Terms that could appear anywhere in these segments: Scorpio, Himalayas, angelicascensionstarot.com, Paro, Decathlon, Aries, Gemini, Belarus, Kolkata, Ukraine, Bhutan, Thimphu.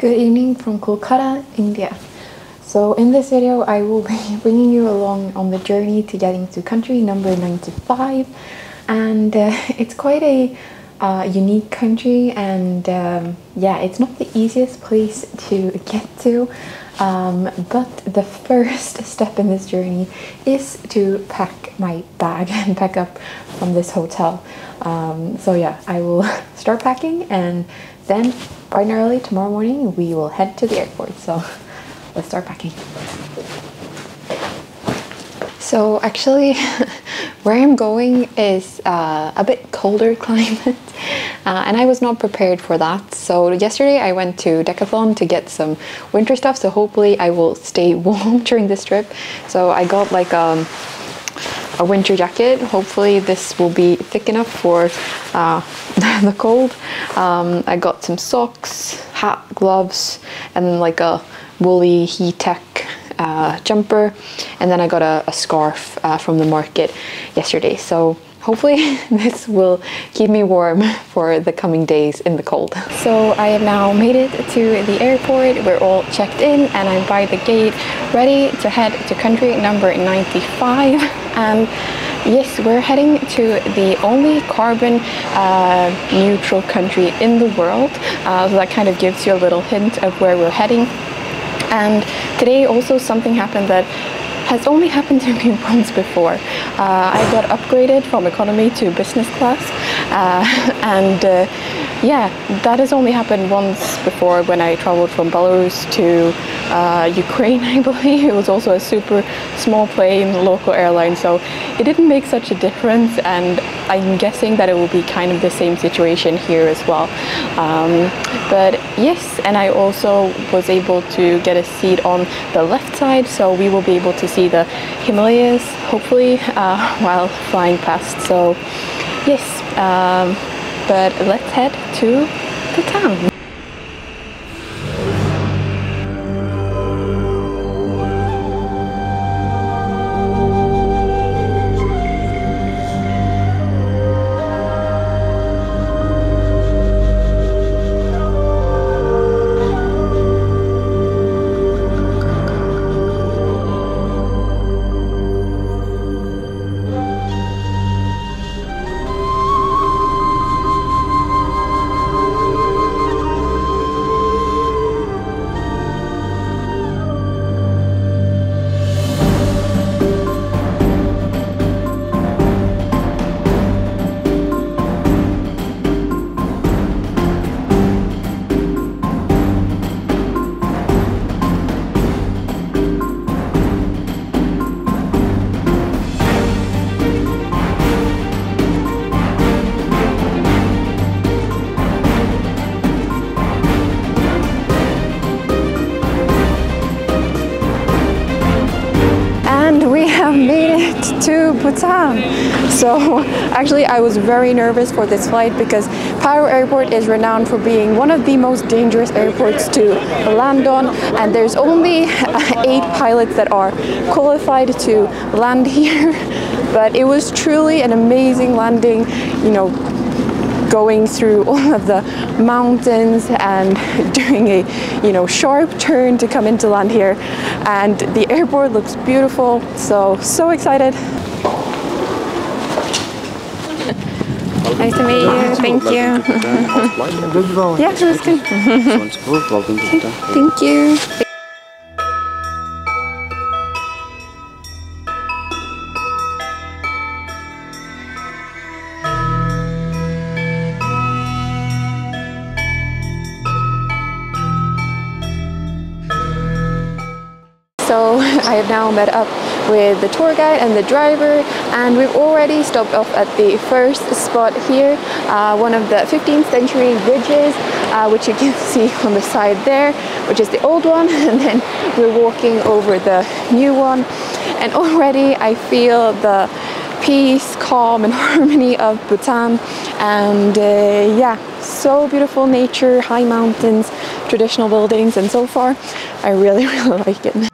Good evening from Kolkata, India. So in this video I will be bringing you along on the journey to getting to country number 95, and it's quite a unique country, and yeah, it's not the easiest place to get to, but the first step in this journey is to pack my bag and pack up from this hotel. So yeah, I will start packing, and then bright and early tomorrow morning we will head to the airport. So let's start packing. So actually where I'm going is a bit colder climate, and I was not prepared for that. So yesterday I went to Decathlon to get some winter stuff, so hopefully I will stay warm during this trip. So I got like a winter jacket. Hopefully this will be thick enough for the cold. I got some socks, hat, gloves, and like a woolly heat-tech jumper, and then I got a scarf from the market yesterday. So hopefully this will keep me warm for the coming days in the cold. So I have now made it to the airport. We're all checked in and I'm by the gate ready to head to country number 95. And yes, we're heading to the only carbon neutral country in the world. So that kind of gives you a little hint of where we're heading. And today also something happened that has only happened to me once before. I got upgraded from economy to business class, and yeah, that has only happened once before when I traveled from Belarus to Ukraine, I believe. It was also a super small plane, local airline, so it didn't make such a difference, and I'm guessing that it will be kind of the same situation here as well. But yes, and I also was able to get a seat on the left side, so we will be able to see the Himalayas, hopefully, while flying past. So yes, but let's head to the town. To Bhutan. So actually I was very nervous for this flight because Paro airport is renowned for being one of the most dangerous airports to land on, and there's only 8 pilots that are qualified to land here. But it was truly an amazing landing, you know, going through all of the mountains and doing a, you know, sharp turn to come into land here. And the airport looks beautiful, so excited. Nice to meet you, thank you. Yeah, it was good. Okay, thank you. So I have now met up with the tour guide and the driver, and we've already stopped off at the first spot here, one of the 15th century bridges, which you can see on the side there, which is the old one, and then we're walking over the new one. And already I feel the peace, calm and harmony of Bhutan, and yeah, so beautiful nature, high mountains, traditional buildings, and so far I really like it.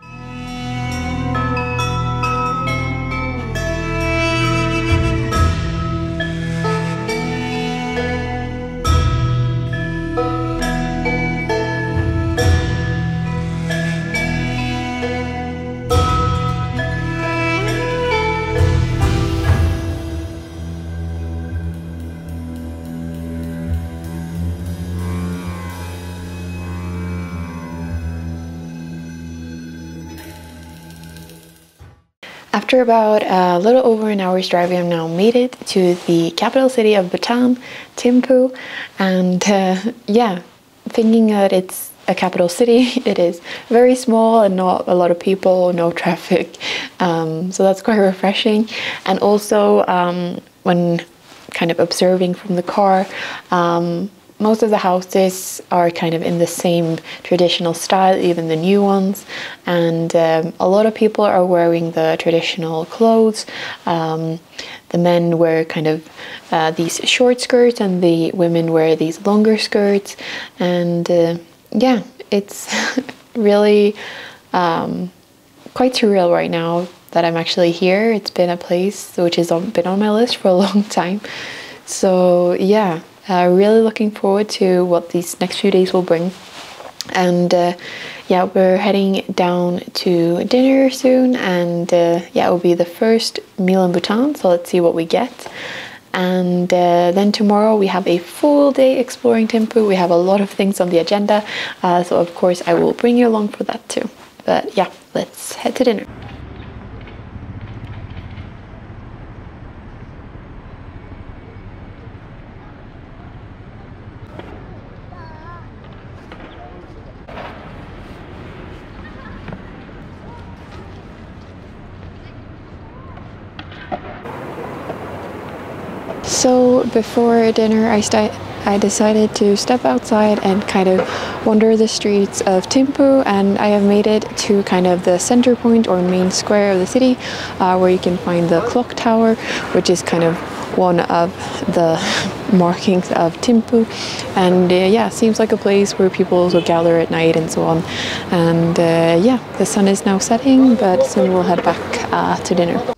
After about a little over an hour's drive, we have now made it to the capital city of Bhutan, Thimphu, and yeah, thinking that it's a capital city, it is very small and not a lot of people, no traffic, so that's quite refreshing. And also when kind of observing from the car, most of the houses are kind of in the same traditional style, even the new ones, and a lot of people are wearing the traditional clothes. The men wear kind of these short skirts and the women wear these longer skirts, and yeah, it's really quite surreal right now that I'm actually here. It's been a place which has been on my list for a long time, so yeah. Really looking forward to what these next few days will bring. And yeah, we're heading down to dinner soon, and yeah, it will be the first meal in Bhutan, so let's see what we get. And then tomorrow we have a full day exploring Thimphu. We have a lot of things on the agenda, so of course I will bring you along for that too. But yeah, let's head to dinner. So before dinner, I decided to step outside and kind of wander the streets of Thimphu, and I have made it to kind of the center point or main square of the city, where you can find the clock tower, which is kind of one of the markings of Thimphu. And yeah, seems like a place where people also gather at night and so on. And yeah, the sun is now setting, but soon we'll head back to dinner.